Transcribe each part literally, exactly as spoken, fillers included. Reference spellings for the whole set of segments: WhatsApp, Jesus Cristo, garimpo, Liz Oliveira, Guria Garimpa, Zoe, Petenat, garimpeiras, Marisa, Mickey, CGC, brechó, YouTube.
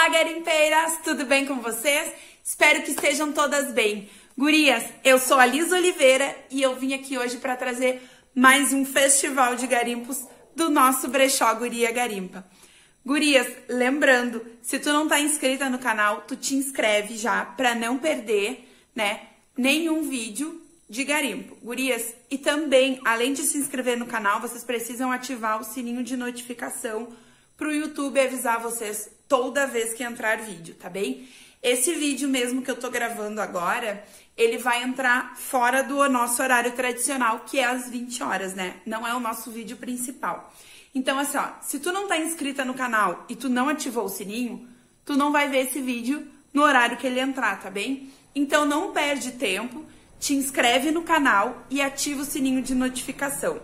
Olá, garimpeiras! Tudo bem com vocês? Espero que estejam todas bem. Gurias, eu sou a Liz Oliveira e eu vim aqui hoje para trazer mais um festival de garimpos do nosso brechó Guria Garimpa. Gurias, lembrando, se tu não tá inscrita no canal, tu te inscreve já para não perder, né, nenhum vídeo de garimpo. Gurias, e também, além de se inscrever no canal, vocês precisam ativar o sininho de notificação para o YouTube avisar vocês toda vez que entrar vídeo, tá bem? Esse vídeo mesmo que eu tô gravando agora, ele vai entrar fora do nosso horário tradicional, que é às vinte horas, né? Não é o nosso vídeo principal. Então, assim, ó, se tu não tá inscrita no canal e tu não ativou o sininho, tu não vai ver esse vídeo no horário que ele entrar, tá bem? Então, não perde tempo, te inscreve no canal e ativa o sininho de notificação.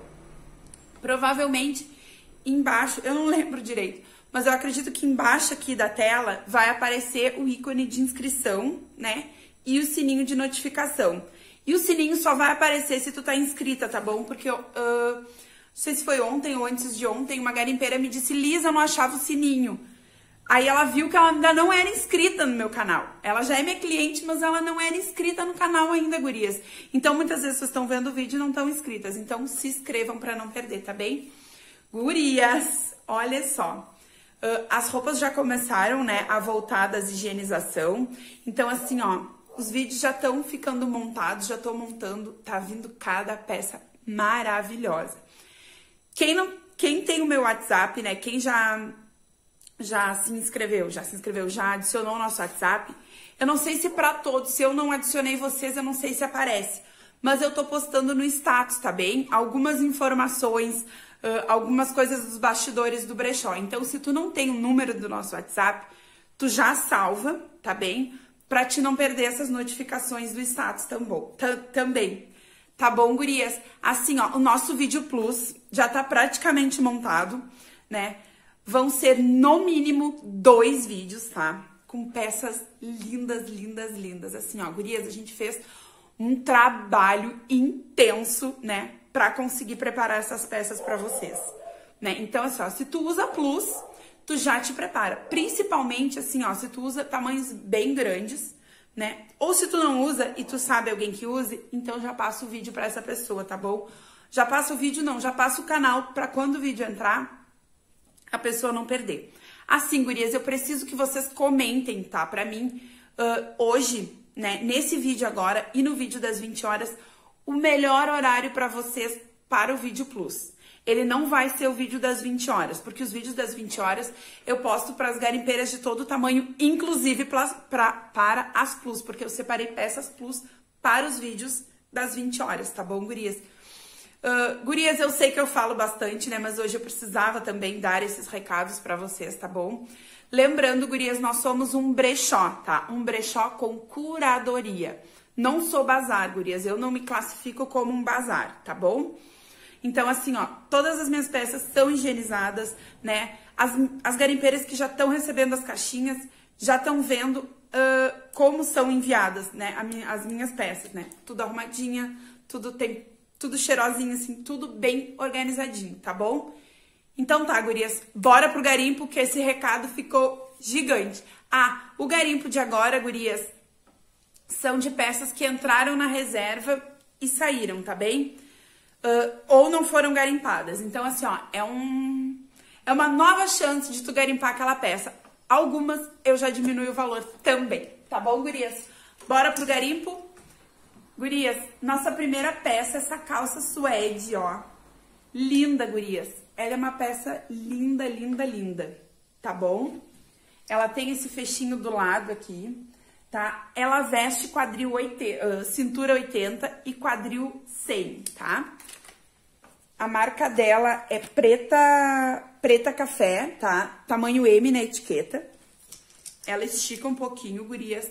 Provavelmente, embaixo, eu não lembro direito, mas eu acredito que embaixo aqui da tela vai aparecer o ícone de inscrição, né? E o sininho de notificação. E o sininho só vai aparecer se tu tá inscrita, tá bom? Porque, eu, uh, não sei se foi ontem ou antes de ontem, uma garimpeira me disse, Liz, eu não achava o sininho. Aí ela viu que ela ainda não era inscrita no meu canal. Ela já é minha cliente, mas ela não era inscrita no canal ainda, gurias. Então, muitas vezes vocês estão vendo o vídeo e não estão inscritas. Então, se inscrevam pra não perder, tá bem? Gurias, olha só. As roupas já começaram, né, a voltar das higienização. Então, assim, ó, os vídeos já estão ficando montados, já tô montando, tá vindo cada peça maravilhosa. Quem não, quem tem o meu WhatsApp, né, quem já, já se inscreveu, já se inscreveu, já adicionou o nosso WhatsApp, eu não sei se pra todos, se eu não adicionei vocês, eu não sei se aparece, mas eu tô postando no status, tá bem? Algumas informações... Uh, algumas coisas dos bastidores do brechó. Então, se tu não tem o número do nosso WhatsApp, tu já salva, tá bem? Pra te não perder essas notificações do status também. Tá bom, gurias? Assim, ó, o nosso vídeo plus já tá praticamente montado, né? Vão ser, no mínimo, dois vídeos, tá? Com peças lindas, lindas, lindas. Assim, ó, gurias, a gente fez um trabalho intenso, né? Pra conseguir preparar essas peças pra vocês, né? Então, assim, ó, se tu usa plus, tu já te prepara. Principalmente, assim, ó, se tu usa tamanhos bem grandes, né? Ou se tu não usa e tu sabe alguém que use, então já passa o vídeo pra essa pessoa, tá bom? Já passa o vídeo, não, já passa o canal pra quando o vídeo entrar, a pessoa não perder. Assim, gurias, eu preciso que vocês comentem, tá? Pra mim, uh, hoje, né? Nesse vídeo agora e no vídeo das vinte horas... o melhor horário para vocês para o vídeo plus. Ele não vai ser o vídeo das vinte horas, porque os vídeos das vinte horas eu posto para as garimpeiras de todo tamanho, inclusive pra, pra, para as plus, porque eu separei peças plus para os vídeos das vinte horas, tá bom, gurias? Uh, gurias, eu sei que eu falo bastante, né, mas hoje eu precisava também dar esses recados para vocês, tá bom? Lembrando, gurias, nós somos um brechó, tá? Um brechó com curadoria. Não sou bazar, gurias, eu não me classifico como um bazar, tá bom? Então, assim, ó, todas as minhas peças estão higienizadas, né? As, as garimpeiras que já estão recebendo as caixinhas, já estão vendo uh, como são enviadas, né? A minha, as minhas peças, né? Tudo arrumadinha, tudo tem, tudo cheirosinho, assim, tudo bem organizadinho, tá bom? Então tá, gurias, bora pro garimpo, que esse recado ficou gigante. Ah, o garimpo de agora, gurias... são de peças que entraram na reserva e saíram, tá bem? Uh, ou não foram garimpadas. Então, assim, ó, é um... é uma nova chance de tu garimpar aquela peça. Algumas eu já diminui o valor também, tá bom, gurias? Bora pro garimpo? Gurias, nossa primeira peça é essa calça suede, ó. Linda, gurias. Ela é uma peça linda, linda, linda, tá bom? Ela tem esse fechinho do lado aqui. Tá? Ela veste quadril oitenta, cintura oitenta e quadril cem, tá? A marca dela é preta, preta café, tá? Tamanho M na etiqueta. Ela estica um pouquinho, gurias.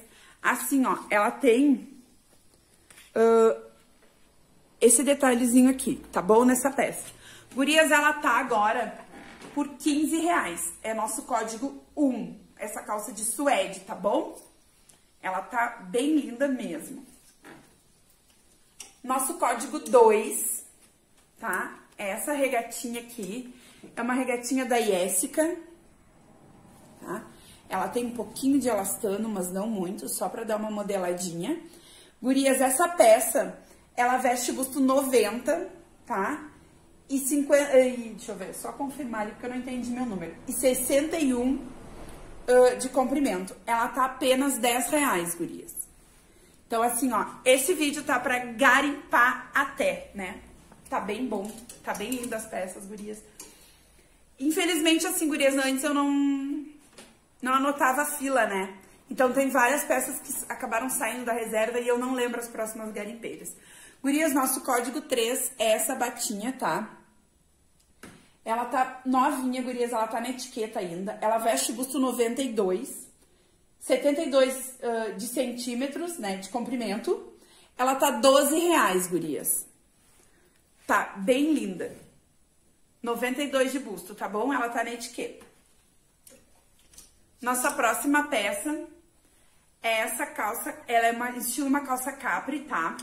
Assim, ó, ela tem uh, esse detalhezinho aqui, tá bom? Nessa peça. Gurias, ela tá agora por quinze reais. É nosso código um, essa calça de suede, tá bom? Ela tá bem linda mesmo. Nosso código dois, tá? É essa regatinha aqui. É uma regatinha da Jessica, tá? Ela tem um pouquinho de elastano, mas não muito, só pra dar uma modeladinha. Gurias, essa peça, ela veste busto noventa, tá? E cinquenta... Deixa eu ver, só confirmar ali, porque eu não entendi meu número. E sessenta e um uh, de comprimento. Ela tá apenas dez reais, gurias. Então, assim, ó, esse vídeo tá pra garimpar até, né? Tá bem bom, tá bem lindo as peças, gurias. Infelizmente, assim, gurias, antes eu não, não anotava a fila, né? Então, tem várias peças que acabaram saindo da reserva e eu não lembro as próximas garimpeiras. Gurias, nosso código três é essa batinha, tá? Ela tá novinha, gurias, ela tá na etiqueta ainda. Ela veste busto noventa e dois, setenta e dois uh, de centímetros, né, de comprimento. Ela tá doze reais, gurias. Tá bem linda. noventa e dois de busto, tá bom? Ela tá na etiqueta. Nossa próxima peça é essa calça. Ela é uma, estilo uma calça capri, tá?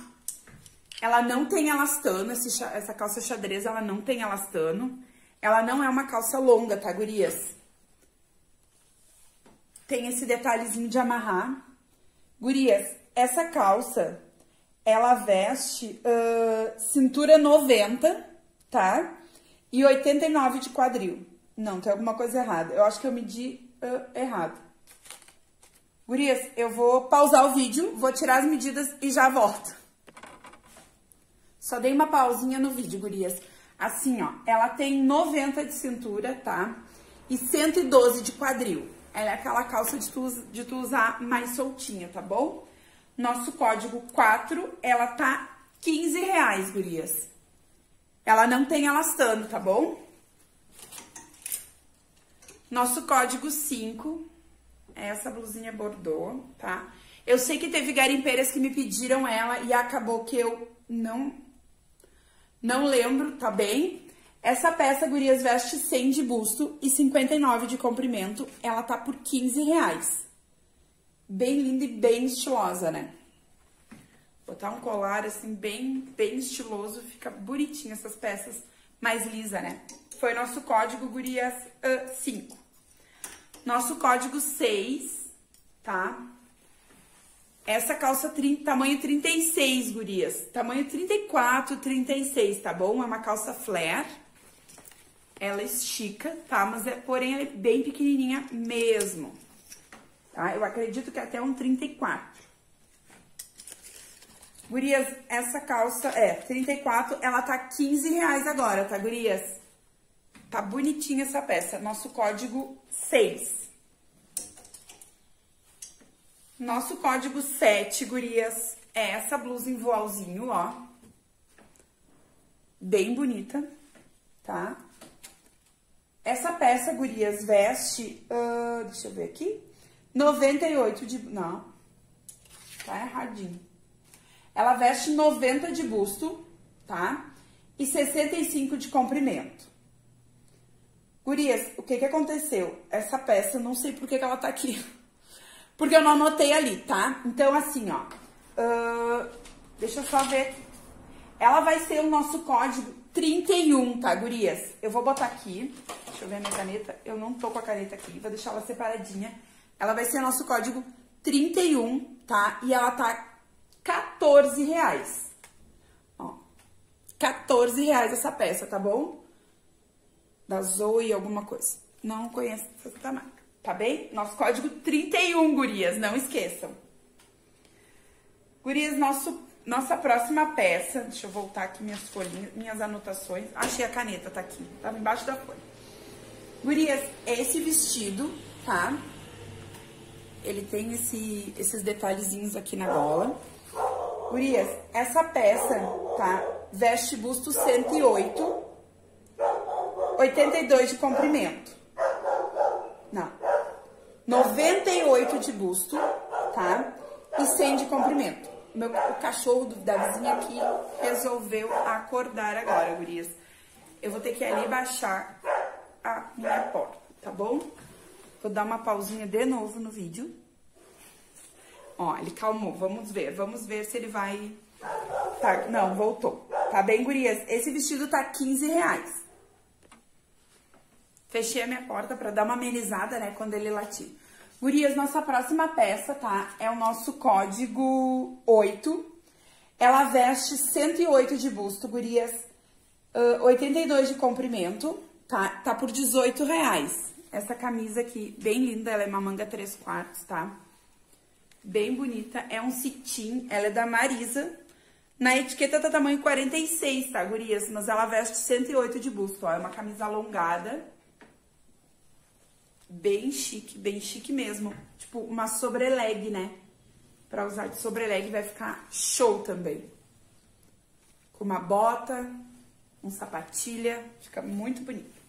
Ela não tem elastano, esse, essa calça xadrez, ela não tem elastano. Ela não é uma calça longa, tá, gurias? Tem esse detalhezinho de amarrar. Gurias, essa calça, ela veste uh, cintura noventa, tá? E oitenta e nove de quadril. Não, tem alguma coisa errada. Eu acho que eu medi uh, errado. Gurias, eu vou pausar o vídeo, vou tirar as medidas e já volto. Só dei uma pausinha no vídeo, gurias. Assim, ó, ela tem noventa de cintura, tá? E cento e doze de quadril. Ela é aquela calça de tu, de tu usar mais soltinha, tá bom? Nosso código quatro, ela tá quinze reais, gurias. Ela não tem elastano, tá bom? Nosso código cinco, é essa blusinha bordô, tá? Eu sei que teve garimpeiras que me pediram ela e acabou que eu não... Não lembro, tá bem? Essa peça, gurias, veste cem de busto e cinquenta e nove de comprimento. Ela tá por quinze reais. Bem linda e bem estilosa, né? Botar um colar, assim, bem, bem estiloso. Fica bonitinho essas peças, mais lisa, né? Foi nosso código, gurias, uh, cinco. Nosso código seis, tá? Essa calça tamanho trinta e seis, gurias. Tamanho trinta e quatro, trinta e seis, tá bom? É uma calça flare. Ela estica, tá? Mas é, porém, ela é bem pequenininha mesmo. Tá? Eu acredito que é até um trinta e quatro. Gurias, essa calça é trinta e quatro, ela tá quinze reais agora, tá, gurias? Tá bonitinha essa peça. Nosso código seis. Nosso código sete, gurias, é essa blusa em voalzinho, ó. Bem bonita, tá? Essa peça, gurias, veste... Uh, deixa eu ver aqui. noventa e oito de... Não. Tá erradinho. Ela veste noventa de busto, tá? E sessenta e cinco de comprimento. Gurias, o que que aconteceu? Essa peça, eu não sei por que que ela tá aqui. Porque eu não anotei ali, tá? Então, assim, ó. Uh, deixa eu só ver. Ela vai ser o nosso código trinta e um, tá, gurias? Eu vou botar aqui. Deixa eu ver a minha caneta. Eu não tô com a caneta aqui. Vou deixar ela separadinha. Ela vai ser o nosso código trinta e um, tá? E ela tá quatorze reais. Ó. quatorze reais essa peça, tá bom? Da Zoe, alguma coisa. Não conheço essa marca. Tá bem? Nosso código trinta e um, gurias, não esqueçam. Gurias, nosso, nossa próxima peça... Deixa eu voltar aqui minhas folhinhas, minhas anotações. Achei a caneta, tá aqui. Tava embaixo da folha. Gurias, é esse vestido, tá? Ele tem esse, esses detalhezinhos aqui na gola. Gurias, essa peça, tá? Veste busto cento e oito, oitenta e dois de comprimento. Não. noventa e oito de busto, tá? E cem de comprimento. Meu, o cachorro da vizinha aqui resolveu acordar agora, gurias. Eu vou ter que ir ali baixar a minha porta, tá bom? Vou dar uma pausinha de novo no vídeo. Ó, ele calmou. Vamos ver. Vamos ver se ele vai... Tá, não, voltou. Tá bem, gurias? Esse vestido tá quinze reais. Fechei a minha porta pra dar uma amenizada, né, quando ele latir. Gurias, nossa próxima peça, tá? É o nosso código oito. Ela veste cento e oito de busto, gurias, uh, oitenta e dois de comprimento, tá? Tá por dezoito reais. Essa camisa aqui, bem linda, ela é uma manga três quartos, tá? Bem bonita, é um cetim, ela é da Marisa. Na etiqueta tá tamanho quarenta e seis, tá, gurias? Mas ela veste cento e oito de busto, ó, é uma camisa alongada. Bem chique, bem chique mesmo. Tipo, uma sobreleg, né? Pra usar de sobreleg vai ficar show também. Com uma bota, um sapatilha, fica muito bonito.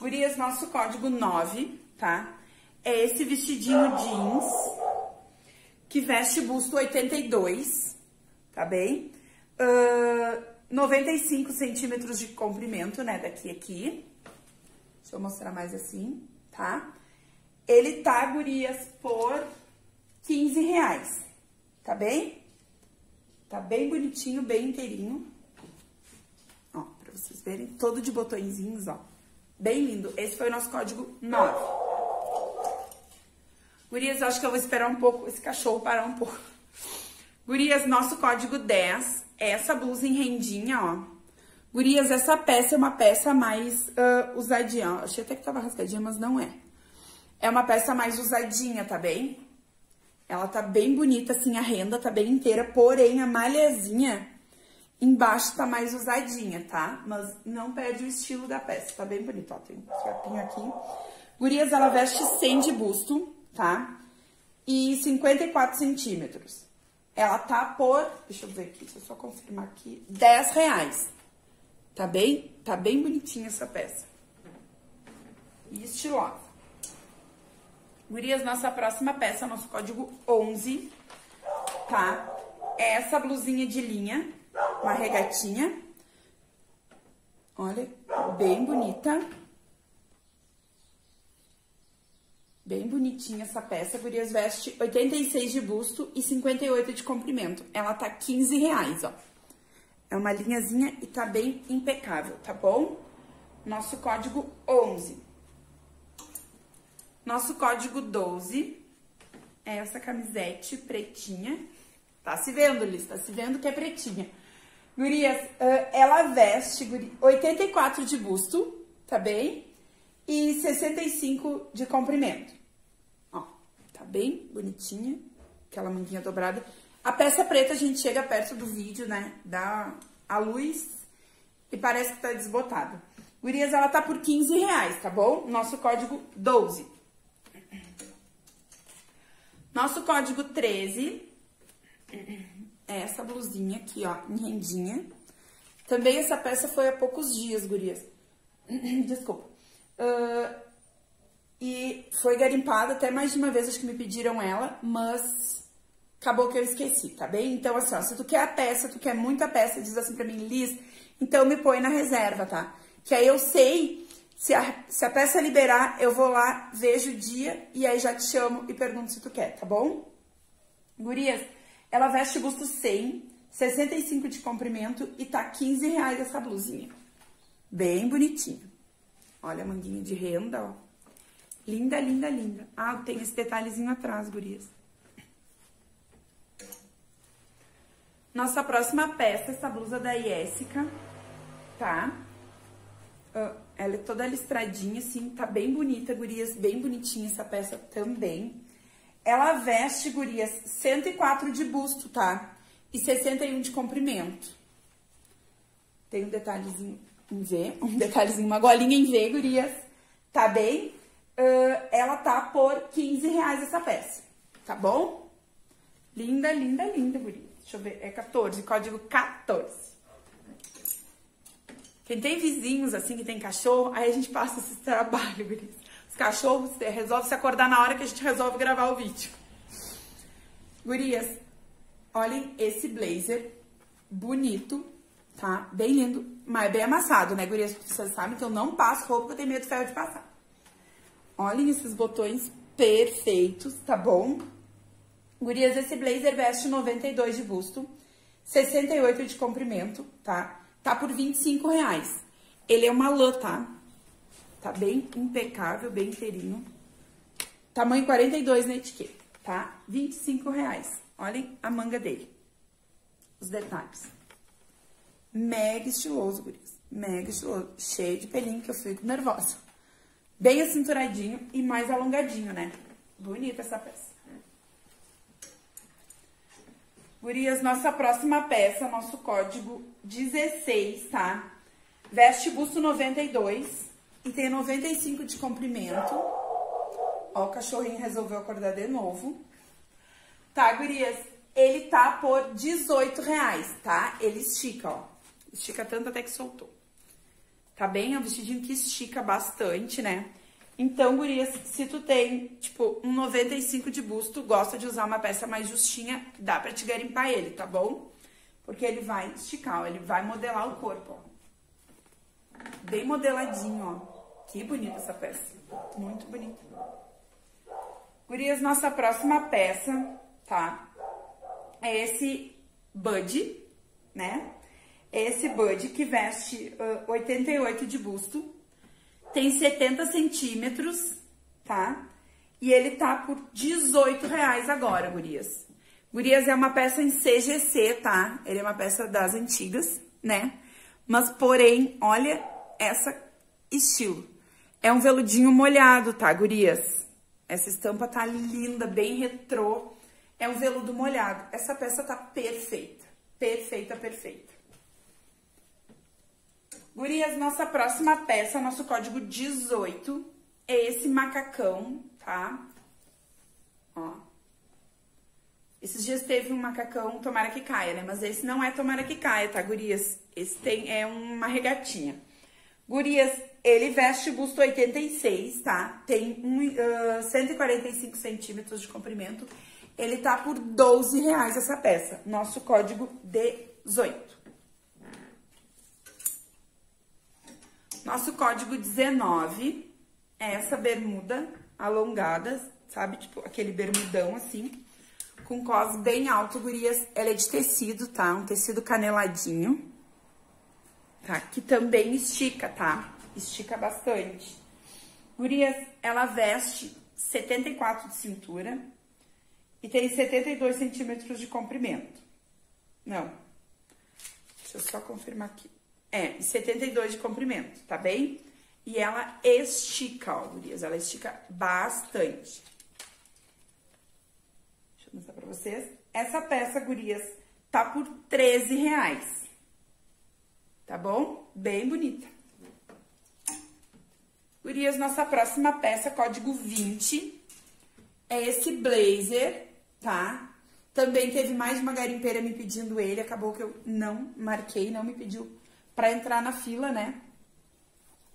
Gurias, nosso código nove, tá? É esse vestidinho jeans, que veste busto oitenta e dois, tá bem? Uh, noventa e cinco centímetros de comprimento, né? Daqui a aqui. Deixa eu mostrar mais assim. Tá? Ele tá, gurias, por quinze reais, tá bem? Tá bem bonitinho, bem inteirinho. Ó, pra vocês verem, todo de botõezinhos, ó. Bem lindo. Esse foi o nosso código nove. Gurias, acho que eu vou esperar um pouco, esse cachorro parar um pouco. Gurias, nosso código dez é essa blusa em rendinha, ó. Gurias, essa peça é uma peça mais uh, usadinha. Eu achei até que tava rasgadinha, mas não é. É uma peça mais usadinha, tá bem? Ela tá bem bonita, assim, a renda tá bem inteira, porém a malhazinha embaixo tá mais usadinha, tá? Mas não perde o estilo da peça, tá bem bonito, ó, tem um capinho aqui. Gurias, ela veste cem de busto, tá? E cinquenta e quatro centímetros. Ela tá por, deixa eu ver aqui, deixa eu só confirmar aqui, dez reais. Tá bem? Tá bem bonitinha essa peça. E estilosa. Gurias, nossa próxima peça, nosso código onze, tá? É essa blusinha de linha, uma regatinha. Olha, bem bonita. Bem bonitinha essa peça. Gurias, veste oitenta e seis de busto e cinquenta e oito de comprimento. Ela tá quinze reais, ó. É uma linhazinha e tá bem impecável, tá bom? Nosso código onze. Nosso código doze é essa camisete pretinha. Tá se vendo, Liz? Tá se vendo que é pretinha. Gurias, ela veste oitenta e quatro de busto, tá bem? E sessenta e cinco de comprimento. Ó, tá bem bonitinha. Aquela manguinha dobrada. A peça preta a gente chega perto do vídeo, né? Dá a luz e parece que tá desbotada. Gurias, ela tá por quinze reais, tá bom? Nosso código doze. Nosso código treze é essa blusinha aqui, ó, em rendinha. Também essa peça foi há poucos dias, gurias. Desculpa. Uh, e foi garimpada até mais de uma vez, acho que me pediram ela, mas... acabou que eu esqueci, tá bem? Então, assim, ó, se tu quer a peça, tu quer muita peça, diz assim pra mim, Liz, então me põe na reserva, tá? Que aí eu sei, se a, se a peça liberar, eu vou lá, vejo o dia e aí já te chamo e pergunto se tu quer, tá bom? Gurias, ela veste busto cem, sessenta e cinco de comprimento e tá quinze reais essa blusinha. Bem bonitinha. Olha a manguinha de renda, ó. Linda, linda, linda. Ah, tem esse detalhezinho atrás, gurias. Nossa próxima peça, essa blusa da Jessica, tá? Ela é toda listradinha, assim, tá bem bonita, gurias, bem bonitinha essa peça também. Ela veste, gurias, cento e quatro de busto, tá? E sessenta e um de comprimento. Tem um detalhezinho em V, um detalhezinho, uma golinha em V, gurias, tá bem? Uh, ela tá por quinze reais essa peça, tá bom? Linda, linda, linda, gurias. Deixa eu ver, é quatorze, código quatorze. Quem tem vizinhos, assim, que tem cachorro, aí a gente passa esse trabalho, gurias. Os cachorros resolvem se acordar na hora que a gente resolve gravar o vídeo. Gurias, olhem esse blazer bonito, tá? Bem lindo, mas bem amassado, né, gurias? Vocês sabem que eu não passo roupa, porque eu tenho medo de ferro de passar. Olhem esses botões perfeitos, tá bom? Gurias, esse blazer veste noventa e dois de busto, sessenta e oito de comprimento, tá? Tá por vinte e cinco reais. Ele é uma lã, tá? Tá bem impecável, bem inteirinho. Tamanho quarenta e dois na etiqueta, tá? vinte e cinco reais. Olhem a manga dele. Os detalhes. Mega estiloso, gurias. Mega estiloso. Cheio de pelinho que eu fico nervosa. Bem acinturadinho e mais alongadinho, né? Bonita essa peça. Gurias, nossa próxima peça, nosso código dezesseis, tá? Veste busto noventa e dois e tem noventa e cinco de comprimento. Ó, o cachorrinho resolveu acordar de novo. Tá, gurias? Ele tá por dezoito reais, tá? Ele estica, ó. Estica tanto até que soltou. Tá bem? É um vestidinho que estica bastante, né? Então, gurias, se tu tem, tipo, um noventa e cinco de busto, gosta de usar uma peça mais justinha, dá pra te garimpar ele, tá bom? Porque ele vai esticar, ó, ele vai modelar o corpo, ó. Bem modeladinho, ó. Que bonita essa peça. Muito bonita. Gurias, nossa próxima peça, tá? É esse bud, né? É esse bud que veste uh, oitenta e oito de busto. Tem setenta centímetros, tá? E ele tá por dezoito reais agora, gurias. Gurias, é uma peça em C G C, tá? Ele é uma peça das antigas, né? Mas, porém, olha essa estilo. É um veludinho molhado, tá, gurias? Essa estampa tá linda, bem retrô. É um veludo molhado. Essa peça tá perfeita. Perfeita, perfeita. Gurias, nossa próxima peça, nosso código dezoito, é esse macacão, tá? Ó. Esses dias teve um macacão, tomara que caia, né? Mas esse não é tomara que caia, tá, gurias? Esse tem, é uma regatinha. Gurias, ele veste busto oitenta e seis, tá? Tem um, uh, cento e quarenta e cinco centímetros de comprimento. Ele tá por doze reais essa peça. Nosso código dezoito. Nosso código dezenove é essa bermuda alongada, sabe? Tipo, aquele bermudão assim, com cos bem alto, gurias. Ela é de tecido, tá? Um tecido caneladinho, tá? Que também estica, tá? Estica bastante. Gurias, ela veste setenta e quatro de cintura e tem setenta e dois centímetros de comprimento. Não. Deixa eu só confirmar aqui. É, setenta e dois de comprimento, tá bem? E ela estica, ó, gurias. Ela estica bastante. Deixa eu mostrar pra vocês. Essa peça, gurias, tá por treze reais. Tá bom? Bem bonita. Gurias, nossa próxima peça, código vinte. É esse blazer, tá? Também teve mais de uma garimpeira me pedindo ele. Acabou que eu não marquei, não me pediu pra entrar na fila, né?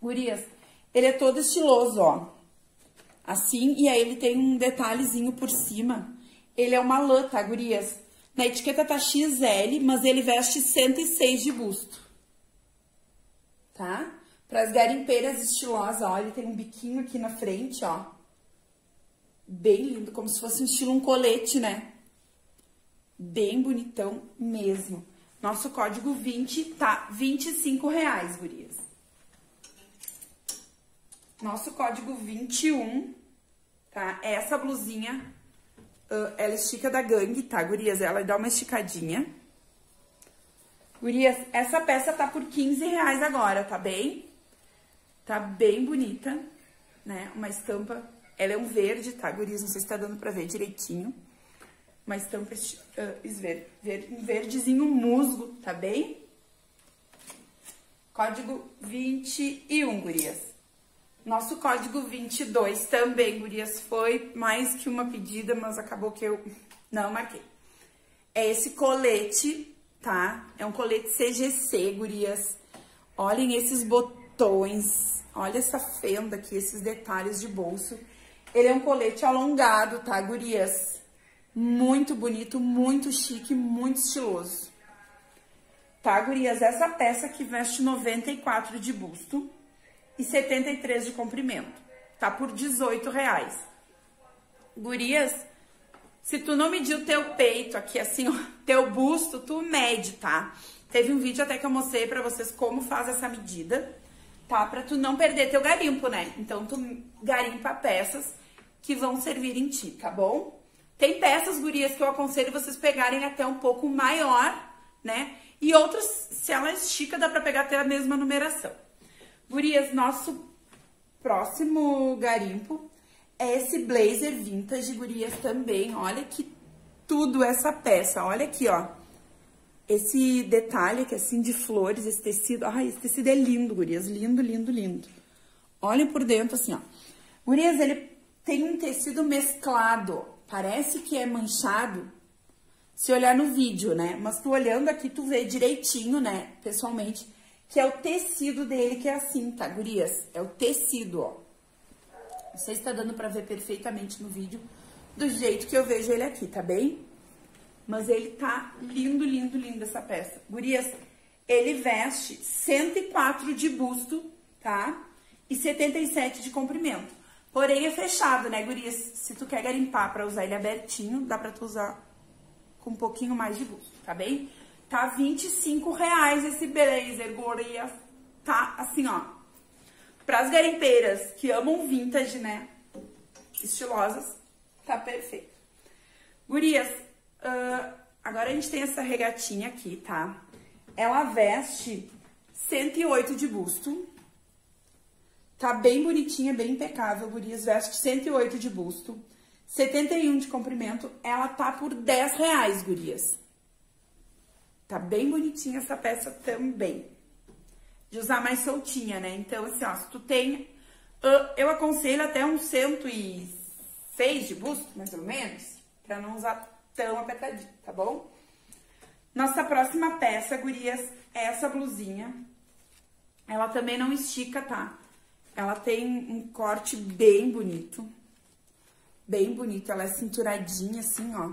Gurias, ele é todo estiloso, ó. Assim, e aí ele tem um detalhezinho por cima. Ele é uma lã, tá, gurias? Na etiqueta tá X L, mas ele veste cento e seis de busto. Tá? Pras garimpeiras estilosas, ó. Ele tem um biquinho aqui na frente, ó. Bem lindo, como se fosse um estilo um colete, né? Bem bonitão mesmo. Nosso código vinte tá vinte e cinco reais, gurias. Nosso código vinte e um, tá? Essa blusinha, ela estica da gangue, tá, gurias? Ela dá uma esticadinha. Gurias, essa peça tá por quinze reais agora, tá bem? Tá bem bonita, né? Uma estampa, ela é um verde, tá, gurias? Não sei se tá dando pra ver direitinho. Uma estampa uh, um verdezinho musgo, tá bem? Código vinte e um, gurias. Nosso código vinte e dois também, gurias. Foi mais que uma pedida, mas acabou que eu não marquei. É esse colete, tá? É um colete C G C, gurias. Olhem esses botões. Olha essa fenda aqui, esses detalhes de bolso. Ele é um colete alongado, tá, gurias? Muito bonito, muito chique, muito estiloso. Tá, gurias? Essa peça que veste noventa e quatro de busto e setenta e três de comprimento. Tá por dezoito reais. Gurias, se tu não medir o teu peito aqui, assim, ó, teu busto, tu mede, tá? Teve um vídeo até que eu mostrei pra vocês como faz essa medida, tá? Pra tu não perder teu garimpo, né? Então, tu garimpa peças que vão servir em ti, tá bom? Tem peças, gurias, que eu aconselho vocês pegarem até um pouco maior, né? E outras, se ela estica, dá pra pegar até a mesma numeração. Gurias, nosso próximo garimpo é esse blazer vintage, gurias, também. Olha que tudo essa peça. Olha aqui, ó. Esse detalhe aqui, assim, de flores, esse tecido. Ai, esse tecido é lindo, gurias. Lindo, lindo, lindo. Olhem por dentro, assim, ó. Gurias, ele tem um tecido mesclado. Parece que é manchado, se olhar no vídeo, né? Mas tu olhando aqui, tu vê direitinho, né? Pessoalmente, que é o tecido dele que é assim, tá, gurias? É o tecido, ó. Não sei se tá dando pra ver perfeitamente no vídeo, do jeito que eu vejo ele aqui, tá bem? Mas ele tá lindo, lindo, lindo essa peça. Gurias, ele veste cento e quatro de busto, tá? E setenta e sete de comprimento. Porém, é fechado, né, gurias? Se tu quer garimpar pra usar ele abertinho, dá pra tu usar com um pouquinho mais de busto, tá bem? Tá vinte e cinco reais esse blazer, gurias. Tá assim, ó. Pras garimpeiras que amam vintage, né? Estilosas, tá perfeito. Gurias, uh, agora a gente tem essa regatinha aqui, tá? Ela veste cento e oito de busto. Tá bem bonitinha, bem impecável, gurias. Veste cento e oito de busto, setenta e um de comprimento. Ela tá por dez reais, gurias. Tá bem bonitinha essa peça também. De usar mais soltinha, né? Então, assim, ó, se tu tem... Eu aconselho até uns cento e seis de busto, mais ou menos, pra não usar tão apertadinho, tá bom? Nossa próxima peça, gurias, é essa blusinha. Ela também não estica, tá? Ela tem um corte bem bonito, bem bonito, ela é cinturadinha assim, ó.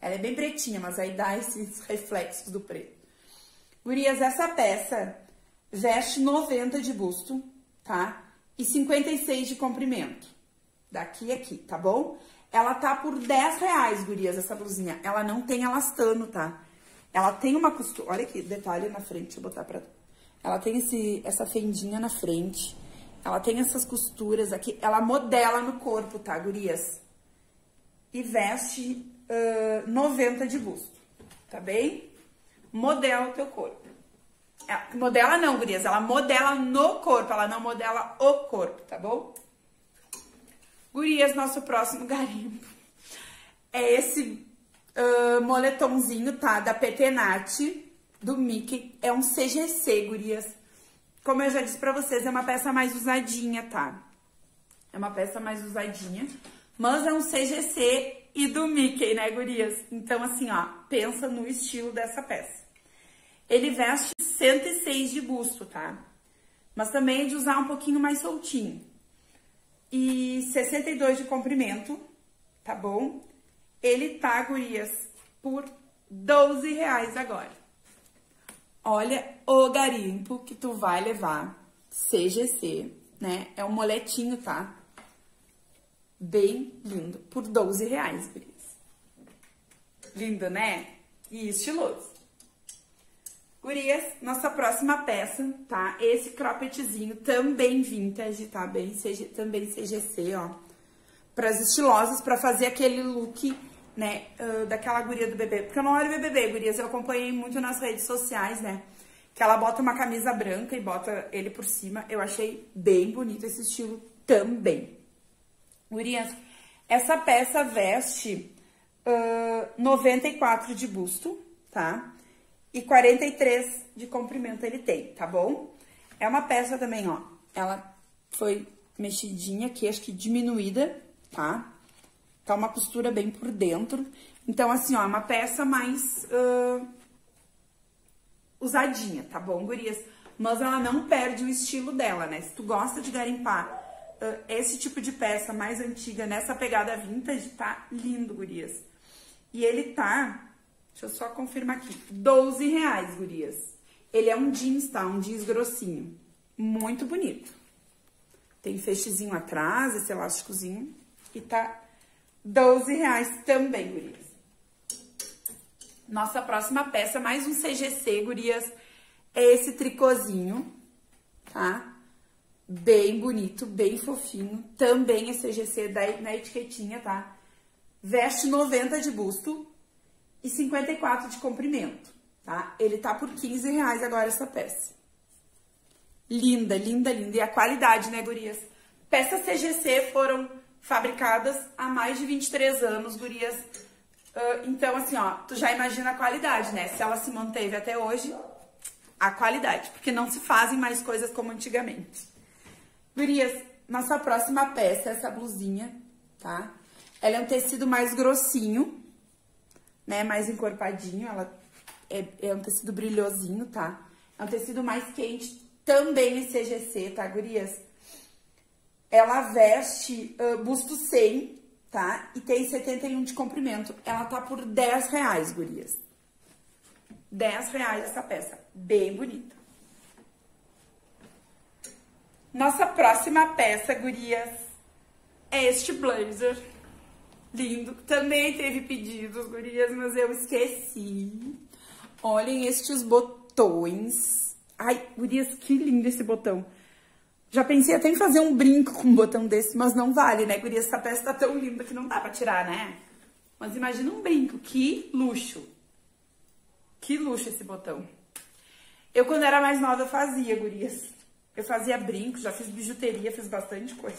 Ela é bem pretinha, mas aí dá esses reflexos do preto. Gurias, essa peça veste noventa de busto, tá? E cinquenta e seis de comprimento, daqui a aqui, tá bom? Ela tá por dez reais, gurias, essa blusinha. Ela não tem elastano, tá? Ela tem uma costura, olha aqui, detalhe na frente, deixa eu botar pra... Ela tem esse, essa fendinha na frente... Ela tem essas costuras aqui, ela modela no corpo, tá, gurias? E veste uh, noventa de busto, tá bem? Modela o teu corpo. Ela, modela não, gurias, ela modela no corpo, ela não modela o corpo, tá bom? Gurias, nosso próximo garimpo é esse uh, moletomzinho, tá? Da Petenat, do Mickey, é um C G C, gurias. Como eu já disse pra vocês, é uma peça mais usadinha, tá? É uma peça mais usadinha, mas é um C G C e do Mickey, né, gurias? Então, assim, ó, pensa no estilo dessa peça. Ele veste cento e seis de busto, tá? Mas também é de usar um pouquinho mais soltinho. E sessenta e dois de comprimento, tá bom? Ele tá, gurias, por doze reais agora. Olha o garimpo que tu vai levar, C G C, né? É um moletinho, tá? Bem lindo, por doze reais, gurias. Lindo, né? E estiloso. Gurias, nossa próxima peça, tá? Esse croppedzinho também vintage, tá? Bem C G, também C G C, ó. Pras estilosas, pra fazer aquele look... né, uh, daquela guria do bebê, porque eu não olho o bebê, gurias, eu acompanhei muito nas redes sociais, né, que ela bota uma camisa branca e bota ele por cima, eu achei bem bonito esse estilo também. Gurias, essa peça veste uh, noventa e quatro de busto, tá, e quarenta e três de comprimento ele tem, tá bom? É uma peça também, ó, ela foi mexidinha aqui, acho que diminuída, tá? Tá uma costura bem por dentro. Então, assim, ó, é uma peça mais uh, usadinha, tá bom, gurias? Mas ela não perde o estilo dela, né? Se tu gosta de garimpar uh, esse tipo de peça mais antiga, nessa pegada vintage, tá lindo, gurias. E ele tá, deixa eu só confirmar aqui, doze reais, gurias. Ele é um jeans, tá? Um jeans grossinho. Muito bonito. Tem feixezinho atrás, esse elásticozinho. E tá... doze reais também, gurias. Nossa próxima peça, mais um C G C, gurias, é esse tricôzinho, tá? bem bonito, bem fofinho. Também é C G C da, na etiquetinha, tá? Veste noventa de busto e cinquenta e quatro de comprimento, tá? Ele tá por quinze reais agora essa peça. Linda, linda, linda. E a qualidade, né, gurias? Peças C G C foram fabricadas há mais de vinte e três anos, gurias. Uh, então, assim, ó, tu já imagina a qualidade, né? Se ela se manteve até hoje, a qualidade. Porque não se fazem mais coisas como antigamente. Gurias, nossa próxima peça é essa blusinha, tá? Ela é um tecido mais grossinho, né? Mais encorpadinho, ela é, é um tecido brilhosinho, tá? É um tecido mais quente, também em C G C, tá, gurias? Ela veste uh, busto cem, tá? E tem setenta e um de comprimento. Ela tá por dez reais, gurias. dez reais essa peça, bem bonita. Nossa próxima peça, gurias, é este blazer. Lindo. Também teve pedidos, gurias, mas eu esqueci. Olhem estes botões. Ai, gurias, que lindo esse botão. Já pensei até em fazer um brinco com um botão desse, mas não vale, né, gurias? Essa peça tá tão linda que não dá pra tirar, né? Mas imagina um brinco. Que luxo. Que luxo esse botão. Eu, quando era mais nova, fazia, gurias. Eu fazia brinco, já fiz bijuteria, fiz bastante coisa.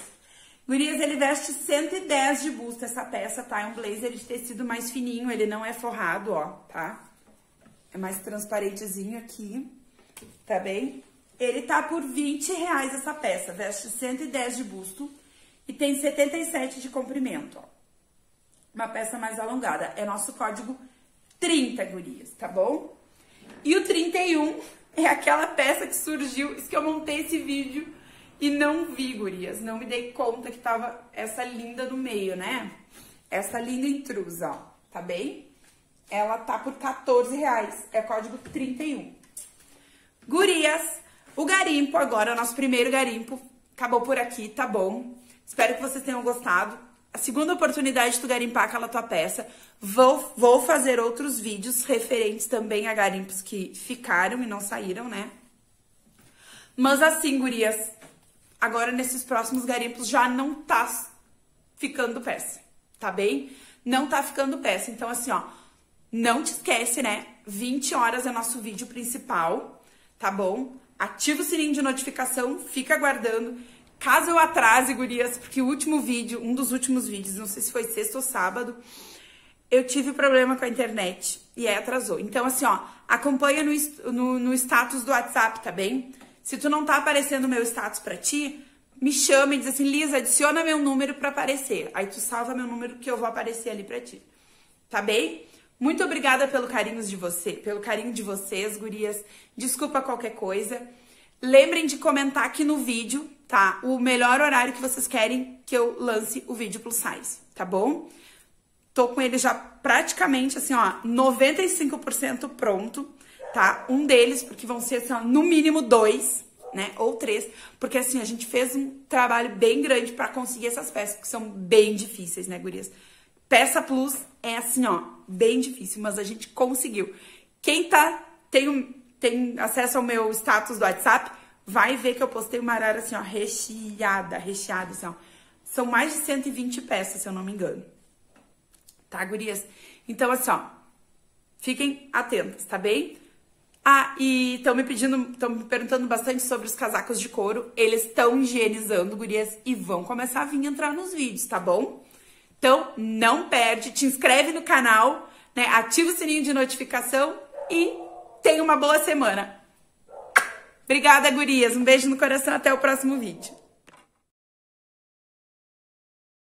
Gurias, ele veste cento e dez de busto essa peça, tá? É um blazer de tecido mais fininho, ele não é forrado, ó, tá? É mais transparentezinho aqui, tá bem? Ele tá por vinte reais essa peça, veste cento e dez de busto e tem setenta e sete de comprimento, ó. Uma peça mais alongada, é nosso código trinta, gurias, tá bom? E o trinta e um é aquela peça que surgiu, isso que eu montei esse vídeo... E não vi, gurias, não me dei conta que tava essa linda no meio, né? Essa linda intrusa, ó, tá bem? Ela tá por quatorze reais, é código trinta e um. Gurias, o garimpo agora, nosso primeiro garimpo, acabou por aqui, tá bom? Espero que vocês tenham gostado. A segunda oportunidade de tu garimpar aquela tua peça, vou, vou fazer outros vídeos referentes também a garimpos que ficaram e não saíram, né? Mas assim, gurias... Agora, nesses próximos garimpos, já não tá ficando peça, tá bem? Não tá ficando peça. Então, assim, ó, não te esquece, né? vinte horas é nosso vídeo principal, tá bom? Ativa o sininho de notificação, fica aguardando. Caso eu atrase, gurias, porque o último vídeo, um dos últimos vídeos, não sei se foi sexta ou sábado, eu tive problema com a internet e aí atrasou. Então, assim, ó, acompanha no, no, no status do WhatsApp, tá bem? Se tu não tá aparecendo o meu status pra ti, me chama e diz assim, Liz, adiciona meu número pra aparecer. Aí tu salva meu número que eu vou aparecer ali pra ti. Tá bem? Muito obrigada pelo carinho de você, pelo carinho de vocês, gurias. Desculpa qualquer coisa. Lembrem de comentar aqui no vídeo, tá? O melhor horário que vocês querem que eu lance o vídeo plus size, tá bom? Tô com ele já praticamente, assim, ó, noventa e cinco por cento pronto. Tá? Um deles, porque vão ser, assim, ó, no mínimo dois, né? Ou três. Porque, assim, a gente fez um trabalho bem grande pra conseguir essas peças, que são bem difíceis, né, gurias? Peça plus é, assim, ó, bem difícil, mas a gente conseguiu. Quem tá, tem, tem acesso ao meu status do WhatsApp, vai ver que eu postei uma arara, assim, ó, recheada, recheada, assim, ó. São mais de cento e vinte peças, se eu não me engano. Tá, gurias? Então, assim, ó, fiquem atentas, tá bem? Ah, e estão me pedindo, estão me perguntando bastante sobre os casacos de couro. Eles estão higienizando, gurias, e vão começar a vir entrar nos vídeos, tá bom? Então, não perde, te inscreve no canal, né? Ativa o sininho de notificação e tenha uma boa semana. Obrigada, gurias. Um beijo no coração, até o próximo vídeo.